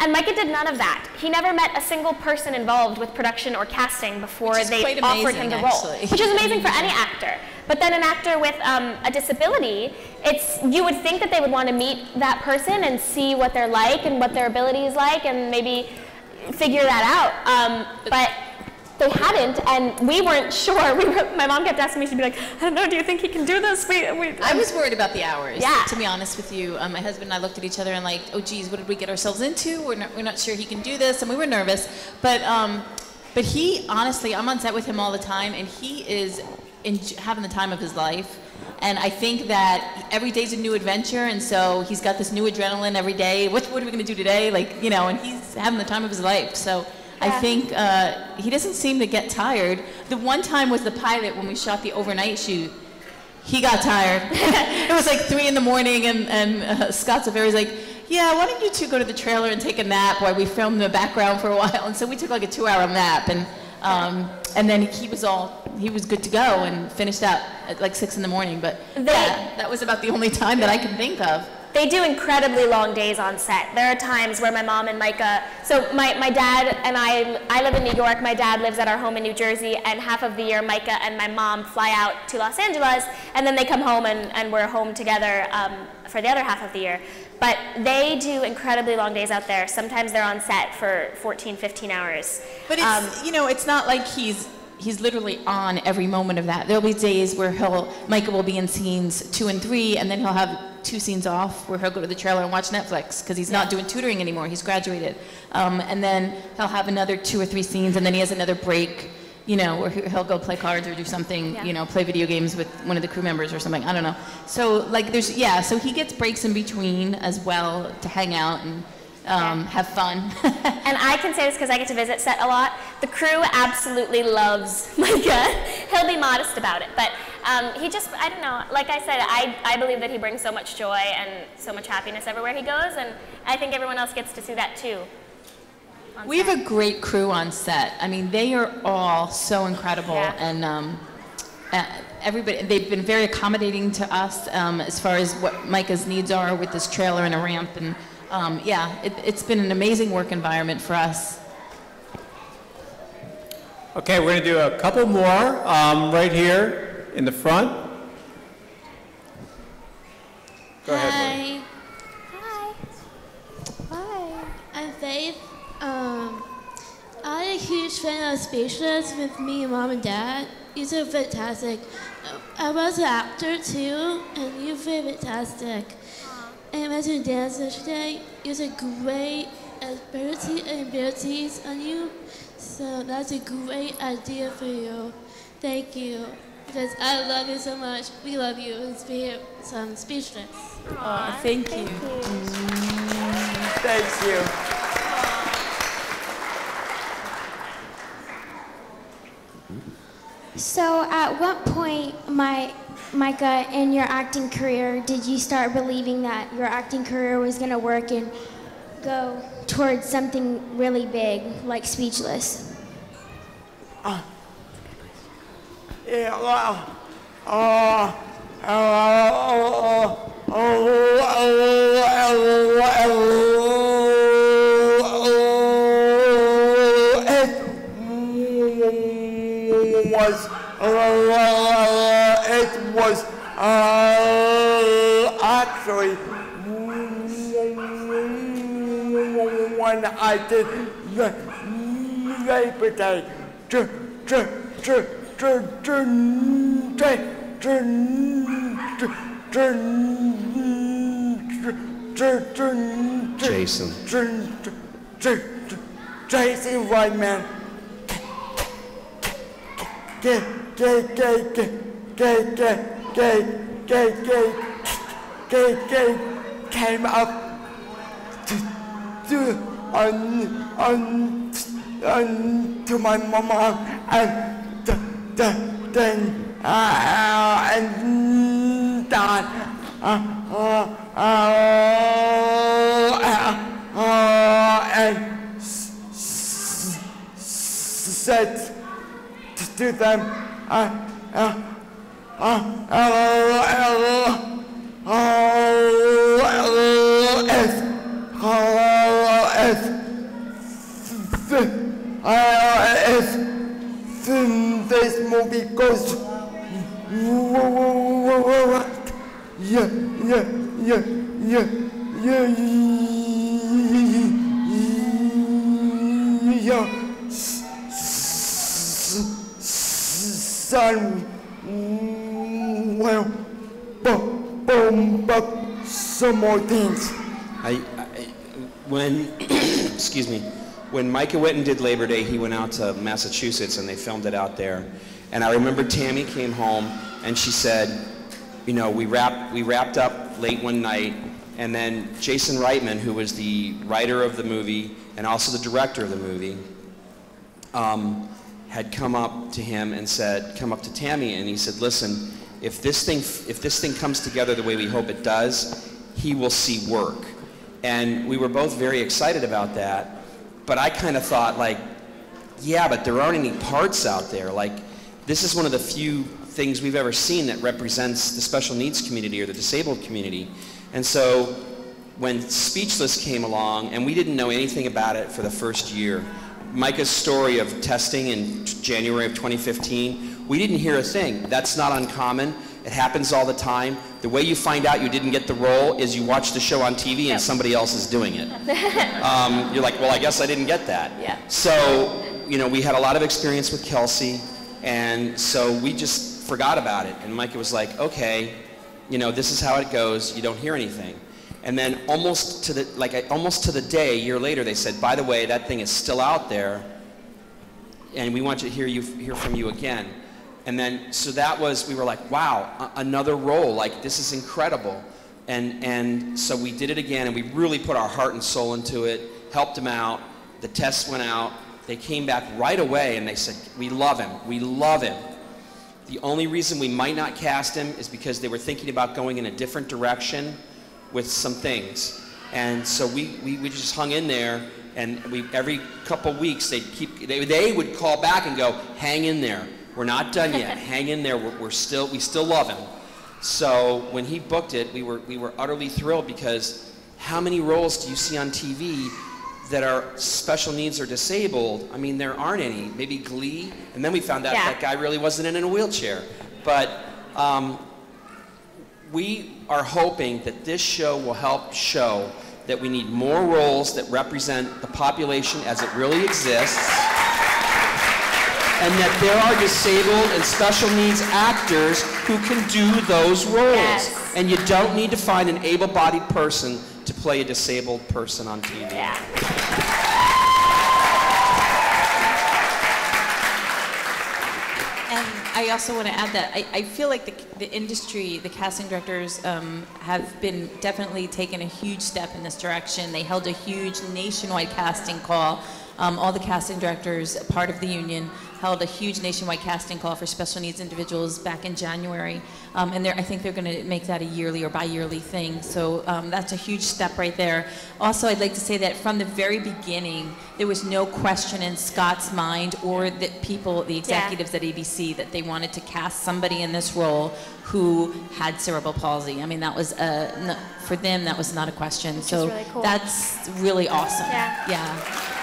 And Micah did none of that. He never met a single person involved with production or casting before they amazing, offered him the role, actually. Which is amazing for any actor. But then an actor with um, a disability, it's, you would think that they would want to meet that person and see what they're like and what their ability is like and maybe figure that out. Um, but they hadn't, and we weren't sure. We were, my mom kept asking me, she'd be like, I don't know, do you think he can do this? We, we, I was worried about the hours, yeah. to be honest with you. Um, my husband and I looked at each other and like, oh geez, what did we get ourselves into? We're not, we're not sure he can do this, and we were nervous. But, um, but he, honestly, I'm on set with him all the time, and he is, in having the time of his life, and I think that every day's a new adventure, and so he's got this new adrenaline every day. What, what are we going to do today? Like, you know, and he's having the time of his life. So yeah. I think uh, he doesn't seem to get tired. The one time was the pilot when we shot the overnight shoot. He got tired. It was like three in the morning, and and uh, Scott Silveri's like, yeah, why don't you two go to the trailer and take a nap while we filmed the background for a while? And so we took like a two-hour nap, and. Um, and then he was all, he was good to go and finished up at like six in the morning. But they, yeah, that was about the only time that I can think of. They do incredibly long days on set. There are times where my mom and Micah, so my, my dad and I, I live in New York, my dad lives at our home in New Jersey, and half of the year Micah and my mom fly out to Los Angeles, and then they come home and, and we're home together um, for the other half of the year. But they do incredibly long days out there. Sometimes they're on set for fourteen, fifteen hours. But it's, um, you know, it's not like he's he's literally on every moment of that. There'll be days where he'll, Micah will be in scenes two and three, and then he'll have two scenes off where he'll go to the trailer and watch Netflix, because he's yeah. not doing tutoring anymore, he's graduated. Um, and then he'll have another two or three scenes, and then he has another break, you know, where he'll go play cards or do something, yeah. you know, play video games with one of the crew members or something, I don't know. So like there's, yeah, so he gets breaks in between as well to hang out and um, have fun. And I can say this because I get to visit set a lot. The crew absolutely loves Micah. He'll be modest about it, but um, he just, I don't know, like I said, I, I believe that he brings so much joy and so much happiness everywhere he goes, and I think everyone else gets to see that too. We have a great crew on set. I mean, they are all so incredible, yeah. and um, everybody, they've been very accommodating to us um, as far as what Micah's needs are with this trailer and a ramp, and um, yeah, it, it's been an amazing work environment for us. Okay, we're gonna do a couple more um, right here in the front. Go Hi. ahead. Hi. Hi. Hi. I'm Faith. Um, I'm a huge fan of Speechless with me, mom, and dad. You two are fantastic. I was an actor too, and you were fantastic. And as you danced yesterday, you had great ability and abilities on you. So that's a great idea for you. Thank you. Because I love you so much. We love you. And spe so I'm Speechless. Aww, thank you. Thank you. Thank you. So at what point, my, Micah, in your acting career, did you start believing that your acting career was going to work and go towards something really big, like Speechless? Uh, yeah, well, uh, uh, uh, uh, uh, uh, uh, uh, uh, actually when I did Labor Day. Jason. Jason Reitman. Gay, gay, gay, gay, gay, gay, gay, gay, gay, gay, gay, came up to, to, on, on, on, to my mama, and the, the, then, uh, and dad, uh, uh, uh, uh, uh, and s s said, to them, uh, uh, uh, if this movie goes, yeah, yeah, yeah, yeah, yeah, yeah. Sun well, boom, boom, boom, some more things. I, I when excuse me, when Micah went and did Labor Day, he went out to Massachusetts and they filmed it out there. And I remember Tammy came home and she said, you know, we wrapped we wrapped up late one night, and then Jason Reitman, who was the writer of the movie and also the director of the movie, um, had come up to him and said, come up to Tammy, and he said, listen, if this thing, if this thing comes together the way we hope it does, he will see work. And we were both very excited about that, but I kind of thought, like, yeah, but there aren't any parts out there. Like, this is one of the few things we've ever seen that represents the special needs community or the disabled community. And so when Speechless came along, and we didn't know anything about it for the first year, Micah's story of testing in January of twenty fifteen, we didn't hear a thing. That's not uncommon. It happens all the time. The way you find out you didn't get the role is you watch the show on T V and yep. somebody else is doing it. Um, you're like, well, I guess I didn't get that. Yeah. So, you know, we had a lot of experience with Kelsey, and so we just forgot about it. And Micah was like, okay, you know, this is how it goes. You don't hear anything. And then almost to the, like, almost to the day, a year later, they said, by the way, that thing is still out there, and we want to hear, you, hear from you again. And then, so that was, we were like, wow, another role, like, this is incredible. And, and so we did it again, and we really put our heart and soul into it, helped them out, the test went out, they came back right away, and they said, we love him, we love him. The only reason we might not cast him is because they were thinking about going in a different direction with some things. And so we, we, we just hung in there, and we, every couple weeks they'd keep, they, they would call back and go, hang in there, we're not done yet, hang in there, we're, we're still, we still love him. So when he booked it, we were, we were utterly thrilled, because how many roles do you see on T V that are special needs or disabled? I mean, there aren't any, maybe Glee, and then we found out yeah. that guy really wasn't in a wheelchair. But um, we are hoping that this show will help show that we need more roles that represent the population as it really exists, and that there are disabled and special needs actors who can do those roles. Yes. And you don't need to find an able-bodied person to play a disabled person on T V. Yeah. I also want to add that I, I feel like the, the industry, the casting directors um, have been definitely taken a huge step in this direction. They held a huge nationwide casting call. Um, all the casting directors, part of the union, held a huge nationwide casting call for special needs individuals back in January. Um, and I think they're going to make that a yearly or bi-yearly thing. So um, that's a huge step right there. Also, I'd like to say that from the very beginning, there was no question in Scott's mind or the people, the executives yeah. at A B C, that they wanted to cast somebody in this role who had cerebral palsy. I mean, that was, uh, no, for them, that was not a question. Which so is really cool. That's really awesome. Yeah. yeah.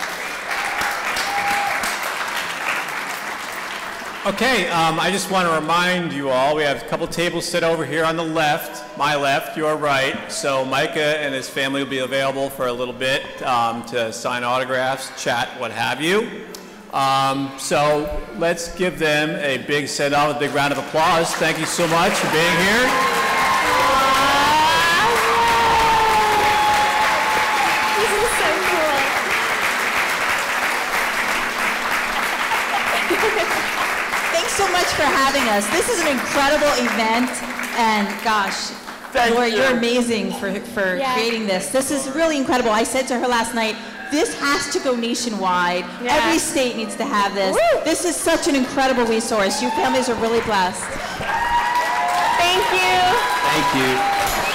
Okay, um, I just want to remind you all, we have a couple tables set over here on the left, my left, your right. So Micah and his family will be available for a little bit um, to sign autographs, chat, what have you. Um, so let's give them a big send-off, a big round of applause. Thank you so much for being here. For having us. This is an incredible event, and gosh, Laura, you. you're amazing for, for yeah. creating this. This is really incredible. I said to her last night, this has to go nationwide. Yeah. Every state needs to have this. Woo. This is such an incredible resource. You families are really blessed. Thank you. Thank you.